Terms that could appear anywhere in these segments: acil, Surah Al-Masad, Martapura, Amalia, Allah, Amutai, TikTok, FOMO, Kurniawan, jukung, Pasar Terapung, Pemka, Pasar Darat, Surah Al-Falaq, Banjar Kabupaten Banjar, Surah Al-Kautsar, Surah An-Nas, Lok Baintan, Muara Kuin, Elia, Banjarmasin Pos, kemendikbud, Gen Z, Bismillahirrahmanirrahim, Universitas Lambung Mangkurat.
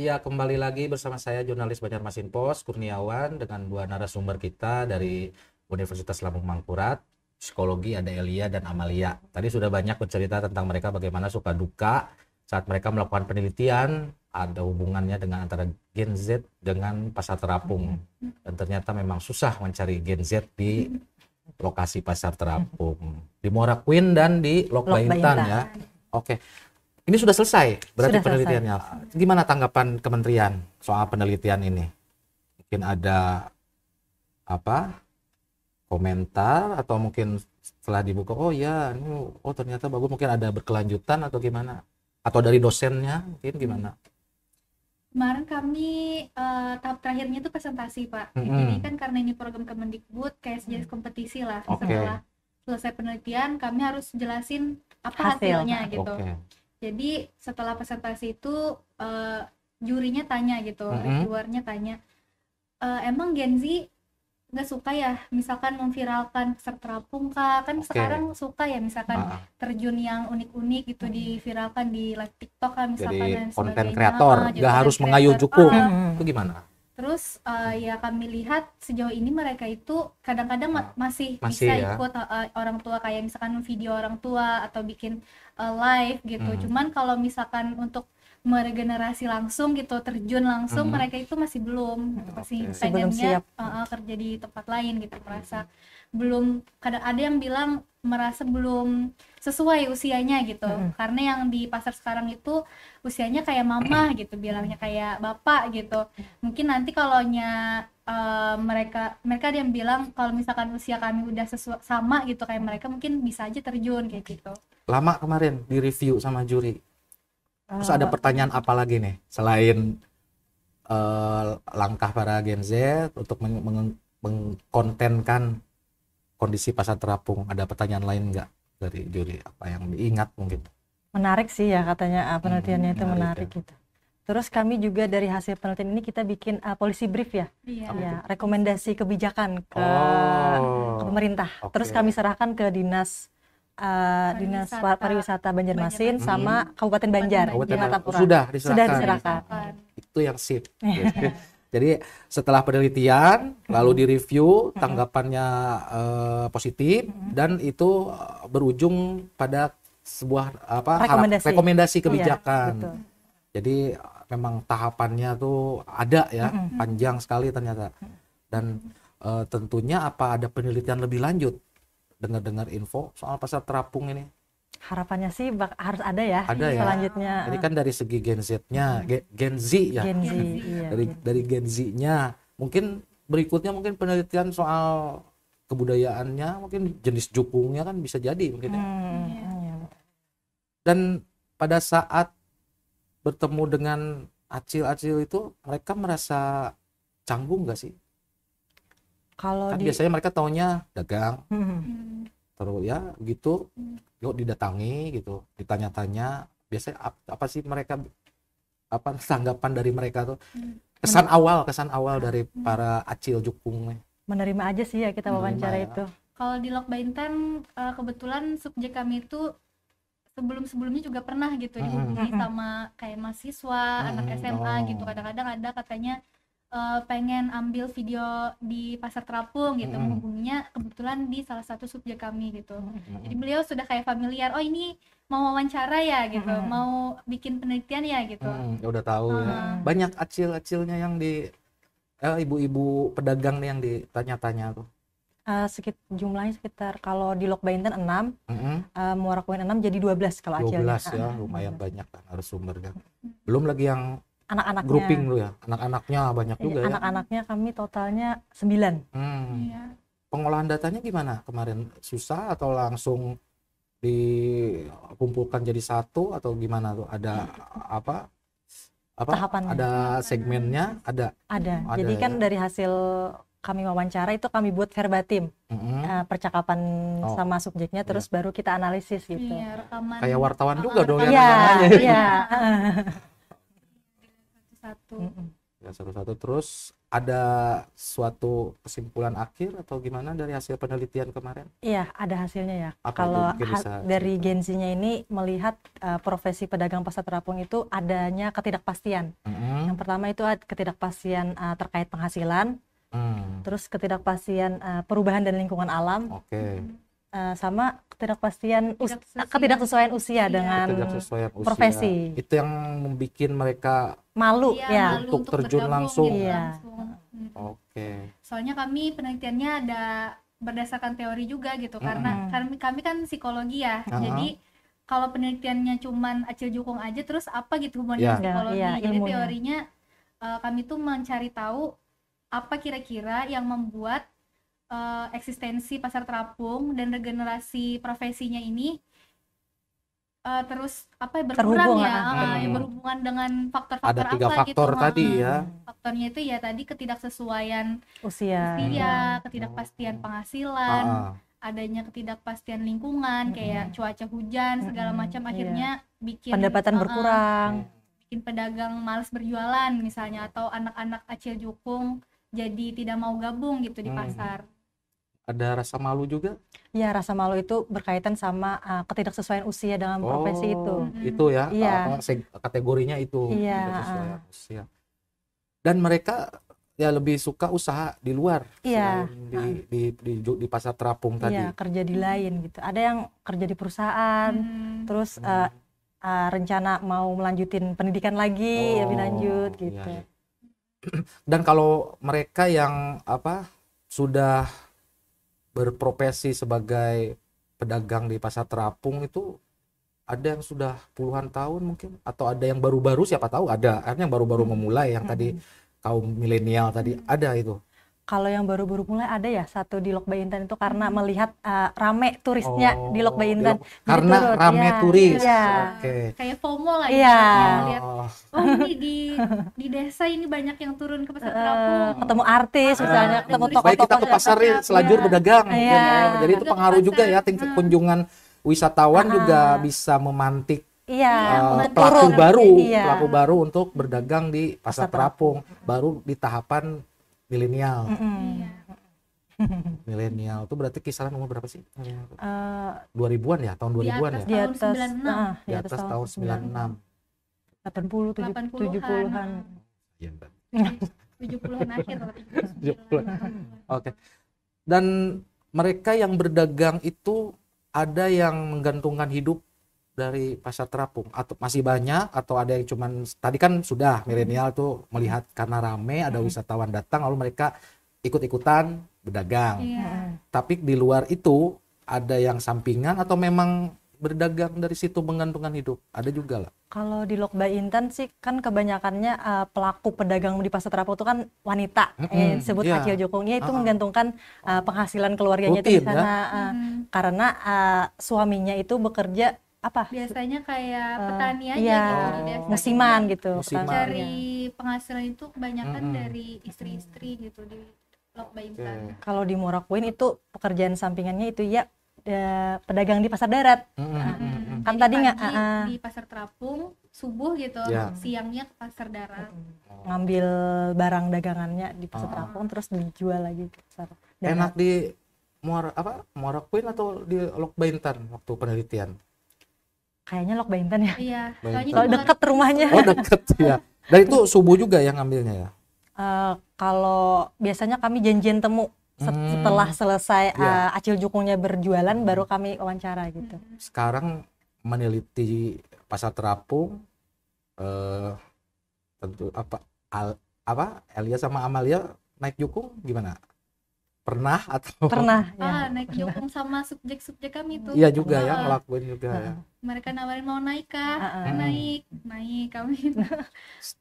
Ya, kembali lagi bersama saya jurnalis Banjarmasin Pos Kurniawan dengan dua narasumber kita dari Universitas Lambung Mangkurat, psikologi ada Elia dan Amalia. Tadi sudah banyak bercerita tentang mereka bagaimana suka duka saat mereka melakukan penelitian ada hubungannya dengan antara Gen Z dengan Pasar Terapung. Dan ternyata memang susah mencari Gen Z di lokasi Pasar Terapung, di Muara Kuin dan di Lok Baintan ya. Oke. Ini sudah selesai, berarti sudah penelitiannya. Selesai. Gimana tanggapan kementerian soal penelitian ini? Mungkin ada apa komentar atau mungkin setelah dibuka, oh ya, ini, oh ternyata bagus, mungkin ada berkelanjutan atau gimana? Atau dari dosennya mungkin gimana? Kemarin kami tahap terakhirnya itu presentasi, Pak. Jadi kan karena ini program Kemendikbud, kayak sejenis kompetisi lah. Okay. Setelah selesai penelitian, kami harus jelasin apa hasilnya gitu. Okay. Jadi setelah presentasi itu jurinya tanya gitu, reviewernya tanya, emang Gen Z nggak suka ya, misalkan memviralkan Pasar Terapung kah? Kan sekarang suka ya, misalkan terjun yang unik-unik gitu diviralkan di live TikTok kah, misalkan jadi, dan konten kreator, nggak harus mengayuh jukung, itu gimana? Terus ya kami lihat sejauh ini mereka itu kadang-kadang masih bisa ya ikut orang tua, kayak misalkan video orang tua atau bikin live gitu. Cuman kalau misalkan untuk meregenerasi langsung gitu, terjun langsung, mereka itu masih belum, masih pengennya kerja di tempat lain gitu, merasa belum. Kadang ada yang bilang merasa belum sesuai usianya gitu, karena yang di pasar sekarang itu usianya kayak mama gitu, bilangnya kayak bapak gitu. Mungkin nanti kalau mereka ada yang bilang kalau misalkan usia kami udah sesuai sama gitu kayak mereka, mungkin bisa aja terjun kayak gitu. Lama kemarin di review sama juri. Terus ada pertanyaan apa lagi nih selain langkah para Gen Z untuk mengkontenkan kondisi Pasar Terapung? Ada pertanyaan lain nggak dari juri, apa yang diingat mungkin? Menarik sih ya, katanya penelitiannya itu menarik ya gitu. Terus kami juga dari hasil penelitian ini kita bikin policy brief ya, rekomendasi kebijakan ke pemerintah. Okay. Terus kami serahkan ke dinas pariwisata Banjarmasin sama Kabupaten Banjar di Martapura. Sudah diserahkan. Itu yang sip. Jadi setelah penelitian lalu direview, tanggapannya positif dan itu berujung pada sebuah rekomendasi kebijakan. Iya, jadi memang tahapannya tuh ada ya, panjang sekali ternyata. Dan tentunya apa ada penelitian lebih lanjut? Dengar-dengar info soal Pasar Terapung ini. Harapannya sih harus ada ya. Ada ya. Selanjutnya. Ini kan dari segi Gen Z-nya, Gen Z. Iya, dari Gen Z-nya. Mungkin berikutnya mungkin penelitian soal kebudayaannya, mungkin jenis jukungnya kan bisa jadi mungkin. Ya. Dan pada saat bertemu dengan acil-acil itu, mereka merasa canggung nggak sih? Kalau kan biasanya mereka taunya dagang, terus ya gitu, yuk didatangi gitu, ditanya-tanya. Biasanya apa sih mereka, apa tanggapan dari mereka tuh? Kesan awal dari para acil jukung. Menerima aja sih ya kita wawancara ya itu. Kalau di Lok Baintan kebetulan subjek kami itu sebelum-sebelumnya juga pernah gitu dihubungi sama kayak mahasiswa, anak SMA gitu. Kadang-kadang ada katanya pengen ambil video di Pasar Terapung gitu, menghubunginya kebetulan di salah satu subjek kami gitu. Jadi beliau sudah kayak familiar, oh ini mau wawancara ya gitu, mau bikin penelitian ya gitu. Udah tahu ya. Banyak acil-acilnya yang di ibu-ibu pedagang nih yang ditanya-tanya tuh. Jumlahnya sekitar kalau di Lok Baintan 6, Muara Kuin 6, jadi 12 kalau acilnya. 12 ya, lumayan banyak kan harus sumbernya. Belum lagi yang anak-anaknya. Grouping lu ya, anak-anaknya banyak juga ya. Anak-anaknya kami totalnya 9. Iya. Pengolahan datanya gimana kemarin? Susah atau langsung dikumpulkan jadi satu atau gimana tuh? Ada apa? Tahapannya. Ada segmennya? Ada. Jadi kan dari hasil kami wawancara itu kami buat verbatim percakapan sama subjeknya, terus baru kita analisis gitu. Iya, rekaman. Kayak wartawan juga dong ya. Iya. Satu ya satu-satu. Terus ada suatu kesimpulan akhir atau gimana dari hasil penelitian kemarin? Iya, ada hasilnya ya. Kalau dari Gen Z-nya ini melihat profesi pedagang pasar terapung itu adanya ketidakpastian. Yang pertama itu ketidakpastian terkait penghasilan, terus ketidakpastian perubahan dan lingkungan alam, sama ketidakpastian ketidaksesuaian usia dengan profesi. Itu yang membuat mereka malu ya untuk terjun langsung. Iya. Soalnya kami penelitiannya ada berdasarkan teori juga gitu, karena kami kan psikologi ya. Jadi kalau penelitiannya cuman acil jukung aja, terus apa gitu hubungannya psikologi? Jadi teorinya kami tuh mencari tahu apa kira-kira yang membuat eksistensi pasar terapung dan regenerasi profesinya ini terus apa berkurang ya, berhubungan dengan faktor-faktor apa gitu. Ada tiga faktor gitu, tadi ya. Faktornya itu ya tadi ketidaksesuaian usia, ketidakpastian penghasilan, adanya ketidakpastian lingkungan kayak cuaca hujan segala macam, akhirnya bikin pendapatan berkurang, bikin pedagang malas berjualan misalnya, atau anak-anak acil jukung jadi tidak mau gabung gitu di pasar. Ada rasa malu juga? Ya, rasa malu itu berkaitan sama ketidaksesuaian usia dalam profesi itu. Itu ya, kategorinya itu. Ketidaksesuaian usia. Dan mereka ya lebih suka usaha di luar, di pasar terapung tadi. Iya, kerja di lain gitu. Ada yang kerja di perusahaan, terus rencana mau melanjutin pendidikan lagi, lebih lanjut gitu. Dan kalau mereka yang sudah berprofesi sebagai pedagang di pasar terapung itu ada yang sudah puluhan tahun mungkin, atau ada yang baru-baru, siapa tahu ada yang baru-baru memulai yang tadi kaum milenial tadi ada itu. Kalau yang baru-baru mulai ada ya satu di Lok Baintan itu, karena melihat rame turisnya di Lok Baintan. Karena turut, rame turis. Kayak FOMO lah lihat. Oh, ini di desa ini banyak yang turun ke pasar terapung. Ketemu artis misalnya, ketemu toko-toko. Kita ke pasar selajur berdagang. Jadi itu pengaruh juga ya, tingkat kunjungan wisatawan juga bisa memantik pelaku baru untuk berdagang di pasar terapung. Baru di tahapan milenial. Milenial itu berarti kisaran umur berapa sih? 2000-an ya, tahun 2000-an ya. Di atas tahun 96. 80, 70-an. 70-an akhir. 70-an. Oke. Dan mereka yang berdagang itu ada yang menggantungkan hidup dari pasar terapung, atau masih banyak, atau ada yang cuman tadi kan sudah milenial tuh melihat karena rame ada wisatawan datang lalu mereka ikut-ikutan berdagang. Tapi di luar itu ada yang sampingan atau memang berdagang dari situ menggantungkan hidup, ada juga lah. Kalau di Lok Baintan sih kan kebanyakannya pelaku pedagang di pasar terapung itu kan wanita, disebut acil jukungnya itu menggantungkan penghasilan keluarganya rutin, itu di sana karena suaminya itu bekerja biasanya kayak petani aja gitu, musiman gitu, cari penghasilan itu kebanyakan dari istri-istri gitu di Lok Baintan. Kalau di Muara Kuin itu pekerjaan sampingannya itu ya pedagang di pasar darat. Kan jadi tadi nggak di pasar terapung subuh gitu, siangnya ke pasar darat, ngambil barang dagangannya di pasar terapung terus dijual lagi ke pasar darat. Enak di Muara Kuin atau di Lok Baintan waktu penelitian? Kayaknya Lok Baintan ya. Iya. Kalau deket rumahnya. Oh, deket ya. Dan itu subuh juga yang ngambilnya ya. Kalau biasanya kami janjian temu setelah selesai acil jukungnya berjualan, baru kami wawancara gitu. Sekarang meneliti pasar terapung tentu Elia sama Amalia naik jukung gimana? Pernah atau? Pernah ya. Naik jukung sama subjek-subjek kami itu. Iya juga ya, ngelakuin juga ya. Mereka nawarin mau naik kah? Naik kami.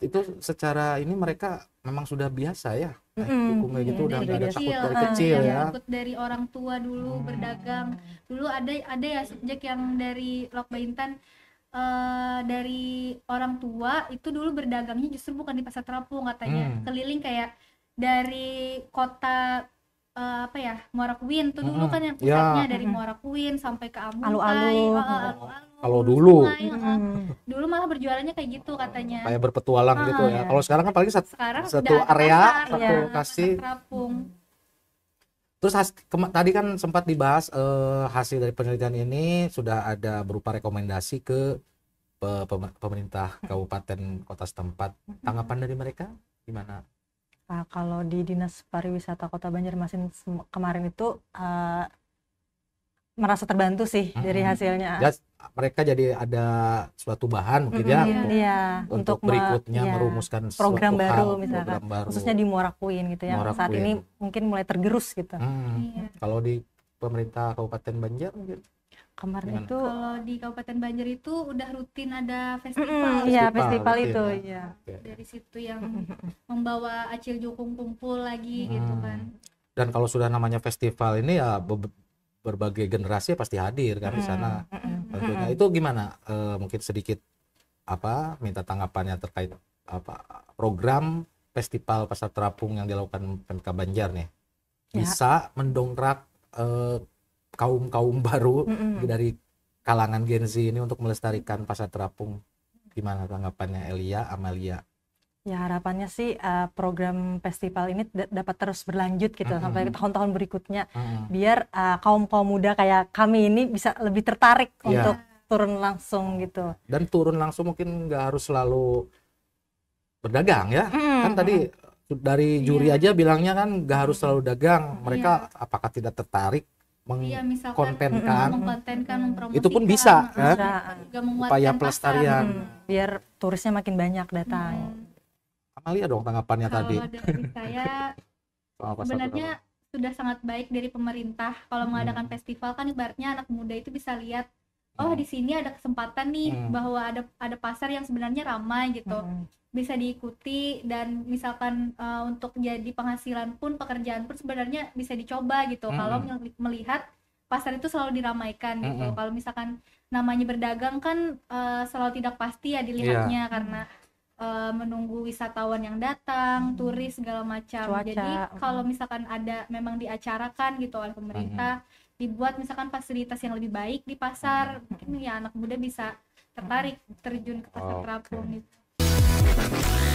Itu secara ini mereka memang sudah biasa ya. Naik jukung kayak gitu udah nggak ada takut dari kecil ya. Takut dari orang tua dulu berdagang. Dulu ada ya subjek yang dari Lok Baintan, dari orang tua itu dulu berdagangnya justru bukan di pasar terapung katanya. Keliling kayak dari kota Muara Kuin tuh dulu kan yang pusatnya dari Muara Kuin sampai ke Amutai, kalau dulu dulu malah berjualannya kayak gitu katanya, kayak berpetualang gitu ya. Kalau sekarang kan paling satu area satu kasih. Terus tadi kan sempat dibahas hasil dari penelitian ini sudah ada berupa rekomendasi ke pemerintah kabupaten kota setempat. Tanggapan dari mereka gimana? Nah, kalau di Dinas Pariwisata Kota Banjarmasin kemarin itu merasa terbantu sih dari hasilnya. Mereka jadi ada suatu bahan mungkin untuk berikutnya merumuskan program baru, misalkan khususnya di Muara Kuin gitu ya. Saat ini mungkin mulai tergerus gitu. Kalau di pemerintah Kabupaten Banjar mungkin kemarin itu kalau di Kabupaten Banjar itu udah rutin ada festival, festival itu ya. Dari situ yang membawa acil jukung kumpul lagi gitu kan. Dan kalau sudah namanya festival ini ya berbagai generasi pasti hadir kan di sana. Tentunya itu gimana? Mungkin sedikit minta tanggapannya terkait program festival Pasar Terapung yang dilakukan Pemka Banjar nih. Bisa mendongkrak kaum-kaum baru dari kalangan Gen Z ini untuk melestarikan Pasar Terapung. Gimana tanggapannya Elia, Amalia? Ya, harapannya sih program festival ini dapat terus berlanjut gitu sampai tahun-tahun berikutnya, biar kaum-kaum muda kayak kami ini bisa lebih tertarik untuk turun langsung gitu. Dan turun langsung mungkin nggak harus selalu berdagang ya, kan tadi dari juri aja bilangnya kan nggak harus selalu dagang. Mereka apakah tidak tertarik mengkontenkan, itu pun bisa kan? Upaya pelestarian biar turisnya makin banyak datang. Amalia dong tanggapannya tadi. Dari saya sebenarnya sudah sangat baik dari pemerintah kalau mengadakan festival kan, ibaratnya anak muda itu bisa lihat di sini ada kesempatan nih bahwa ada pasar yang sebenarnya ramai gitu, bisa diikuti, dan misalkan untuk jadi penghasilan pun, pekerjaan pun sebenarnya bisa dicoba gitu kalau melihat pasar itu selalu diramaikan gitu. Kalau misalkan namanya berdagang kan selalu tidak pasti ya dilihatnya, karena menunggu wisatawan yang datang, turis segala macam. Cuaca, jadi kalau misalkan ada memang diacarakan gitu oleh pemerintah, dibuat misalkan fasilitas yang lebih baik di pasar, mungkin ya anak muda bisa tertarik terjun ke Pasar Terapung gitu.